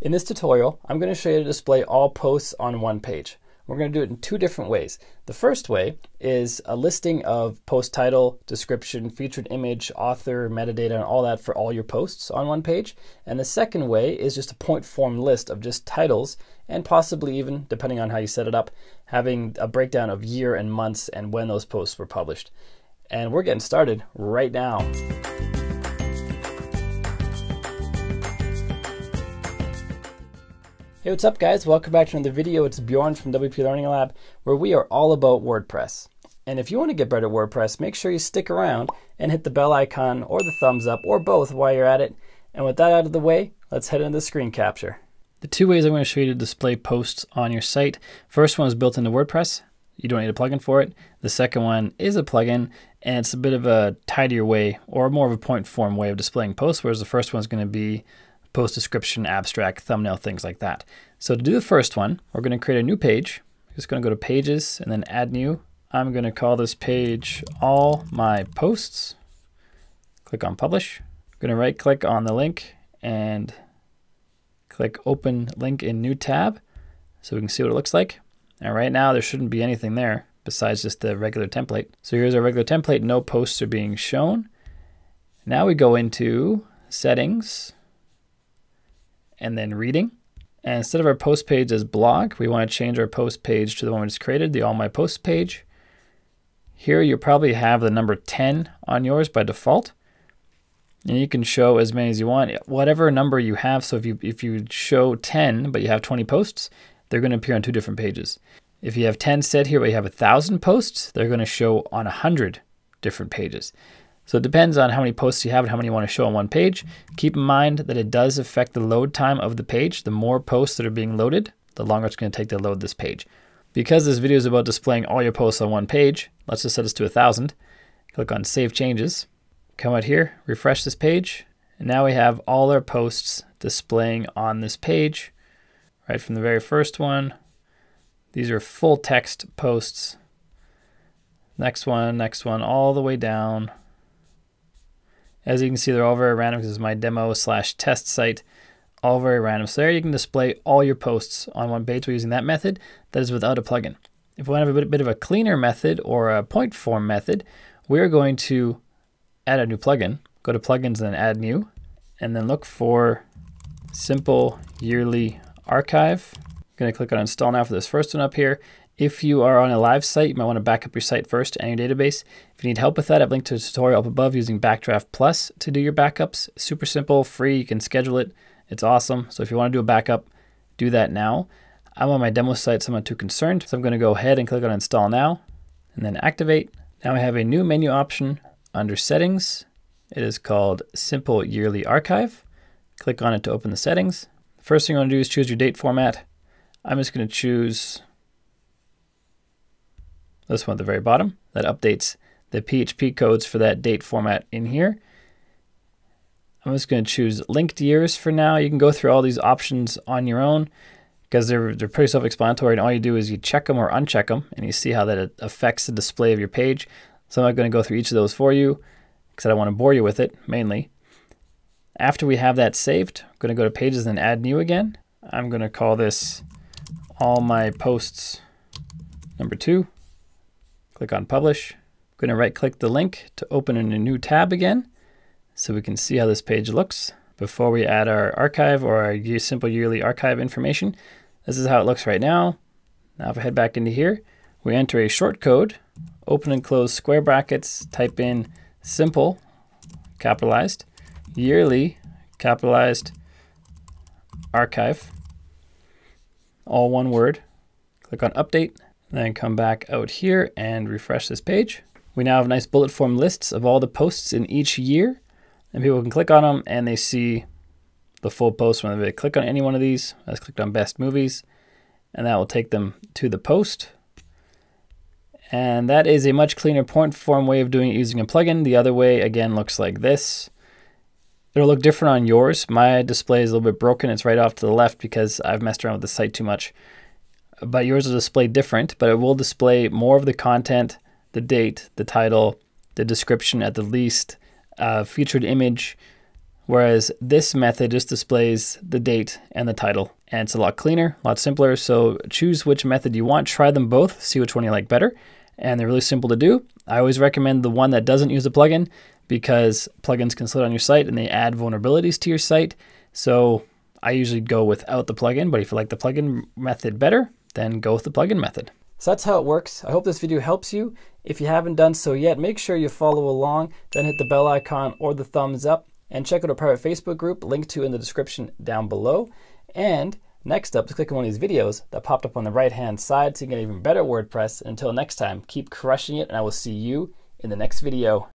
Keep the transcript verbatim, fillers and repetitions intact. In this tutorial, I'm going to show you how to display all posts on one page. We're going to do it in two different ways. The first way is a listing of post title, description, featured image, author, metadata, and all that for all your posts on one page. And the second way is just a point form list of just titles and possibly even, depending on how you set it up, having a breakdown of year and months and when those posts were published. And we're getting started right now. Hey, what's up guys? Welcome back to another video. It's Bjorn from W P Learning Lab, where we are all about WordPress. And if you want to get better at WordPress, make sure you stick around and hit the bell icon or the thumbs up or both while you're at it. And with that out of the way, let's head into the screen capture. The two ways I'm going to show you to display posts on your site. First one is built into WordPress. You don't need a plugin for it. The second one is a plugin, and it's a bit of a tidier way or more of a point form way of displaying posts, whereas the first one is going to be post description, abstract, thumbnail, things like that. So to do the first one, we're going to create a new page. I'm just going to go to Pages and then Add New. I'm going to call this page All My Posts. Click on Publish. I'm going to right click on the link and click Open Link in New Tab so we can see what it looks like. And right now there shouldn't be anything there besides just the regular template. So here's our regular template. No posts are being shown. Now we go into Settings and then Reading. And instead of our post page as blog, we want to change our post page to the one we just created, the All My Posts page. Here you probably have the number ten on yours by default. And you can show as many as you want, whatever number you have. So if you, if you show ten, but you have twenty posts, they're going to appear on two different pages. If you have ten set here, but you have one thousand posts, they're going to show on one hundred different pages. So it depends on how many posts you have and how many you want to show on one page. Keep in mind that it does affect the load time of the page. The more posts that are being loaded, the longer it's going to take to load this page. Because this video is about displaying all your posts on one page, let's just set this to one thousand. Click on Save Changes. Come out here, refresh this page, and now we have all our posts displaying on this page. Right from the very first one, these are full text posts. Next one, next one, all the way down. As you can see, they're all very random. This is my demo slash test site, all very random. So there you can display all your posts on one page by using that method. That is without a plugin. If we want to have a bit, bit of a cleaner method or a point form method, we're going to add a new plugin. Go to Plugins and then Add New, and then look for Simple Yearly Archive. I'm going to click on Install now for this first one up here. If you are on a live site, you might want to back up your site first and your database. If you need help with that, I've linked to a tutorial up above using Backdraft Plus to do your backups. Super simple, free, you can schedule it. It's awesome. So if you want to do a backup, do that now. I'm on my demo site, so I'm not too concerned. So I'm going to go ahead and click on Install Now and then Activate. Now I have a new menu option under Settings. It is called Simple Yearly Archive. Click on it to open the settings. First thing you want to do is choose your date format. I'm just going to choose this one at the very bottom. That updates the P H P codes for that date format in here. I'm just going to choose linked years for now. You can go through all these options on your own because they're, they're pretty self-explanatory, and all you do is you check them or uncheck them and you see how that affects the display of your page. So I'm not going to go through each of those for you because I don't want to bore you with it mainly. After we have that saved, I'm going to go to Pages and then Add New again. I'm going to call this All My Posts number two. Click on Publish. I'm going to right click the link to open in a new tab again so we can see how this page looks before we add our archive or our Simple Yearly Archive information. This is how it looks right now. Now if I head back into here, we enter a short code, open and close square brackets, type in Simple, capitalized, Yearly, capitalized, Archive, all one word. Click on Update. Then come back out here and refresh this page. We now have nice bullet form lists of all the posts in each year, and people can click on them and they see the full post when they click on any one of these. I just clicked on Best Movies, and that will take them to the post. And that is a much cleaner point form way of doing it using a plugin. The other way, again, looks like this. It'll look different on yours. My display is a little bit broken. It's right off to the left because I've messed around with the site too much. But yours will display different, but it will display more of the content, the date, the title, the description at the least, uh, featured image, whereas this method just displays the date and the title. And it's a lot cleaner, a lot simpler. So choose which method you want, try them both, see which one you like better. And they're really simple to do. I always recommend the one that doesn't use a plugin, because plugins can sit on your site and they add vulnerabilities to your site. So I usually go without the plugin, but if you like the plugin method better, then go with the plugin method. So that's how it works. I hope this video helps you. If you haven't done so yet, make sure you follow along, then hit the bell icon or the thumbs up, and check out our private Facebook group, linked to in the description down below. And next up, just click on one of these videos that popped up on the right-hand side so you can get even better WordPress. Until next time, keep crushing it, and I will see you in the next video.